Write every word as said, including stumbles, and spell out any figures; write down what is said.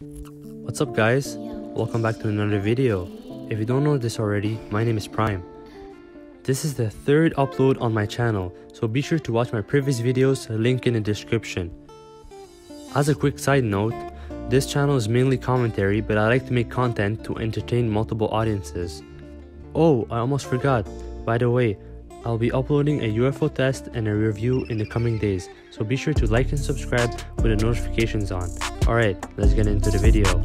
What's up guys, welcome back to another video. If you don't know this already, my name is Prime. This is the third upload on my channel, so be sure to watch my previous videos, link in the description. As a quick side note, this channel is mainly commentary, but I like to make content to entertain multiple audiences. Oh, I almost forgot, by the way, I'll be uploading a U F O test and a review in the coming days, so be sure to like and subscribe with the notifications on. Alright, let's get into the video.